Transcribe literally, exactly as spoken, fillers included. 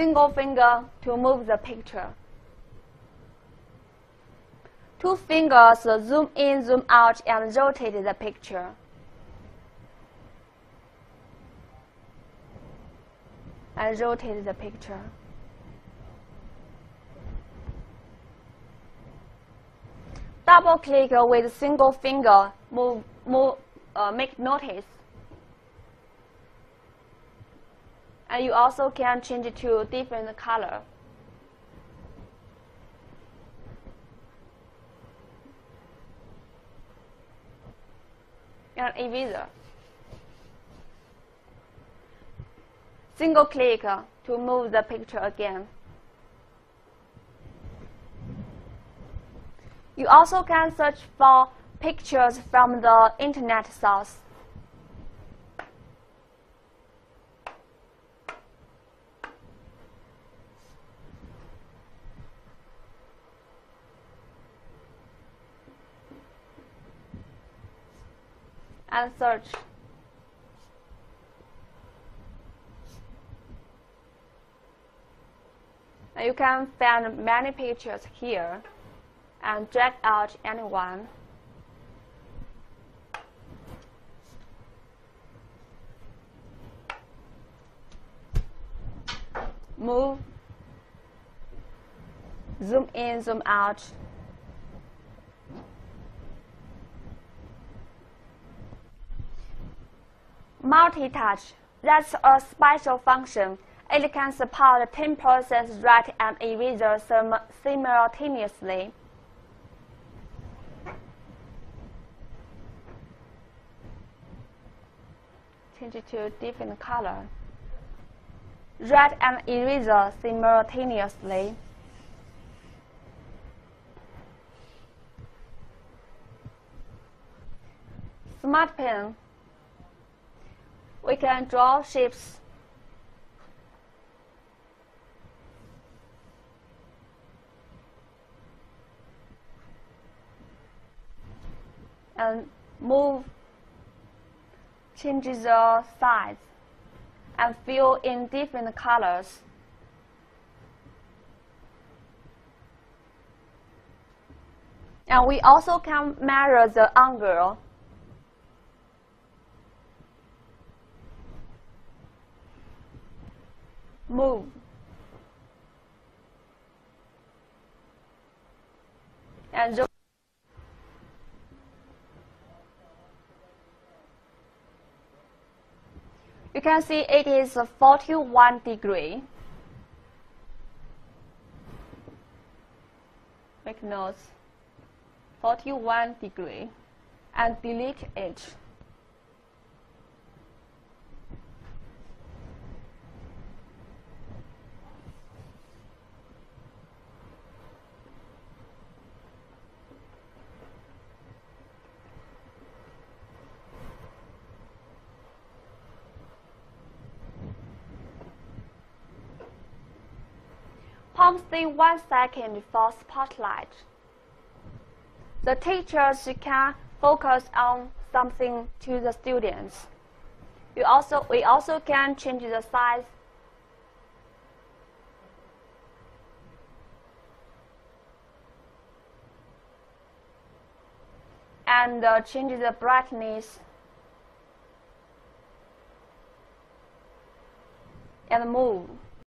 single finger to move the picture. Two fingers zoom in, zoom out, and rotate the picture. And rotate the picture. Double click with single finger, move, move, uh, make notice. And you also can change it to different color. And eraser. Single click to move the picture again. You also can search for pictures from the internet source. And search. And you can find many pictures here and drag out any one. Move, zoom in, zoom out. Multi-touch, that's a special function. It can support ten process write and eraser simultaneously. Change it to different color. Write and eraser simultaneously. Smart pen. We can draw shapes. And move, change the size, and fill in different colors. And we also can measure the angle. Move, and rotate. You can see it is forty-one degrees. Make notes, forty-one degrees, and delete it. Stay one second for spotlight. The teachers can focus on something to the students. You also, we also can change the size. And uh, change the brightness. And move.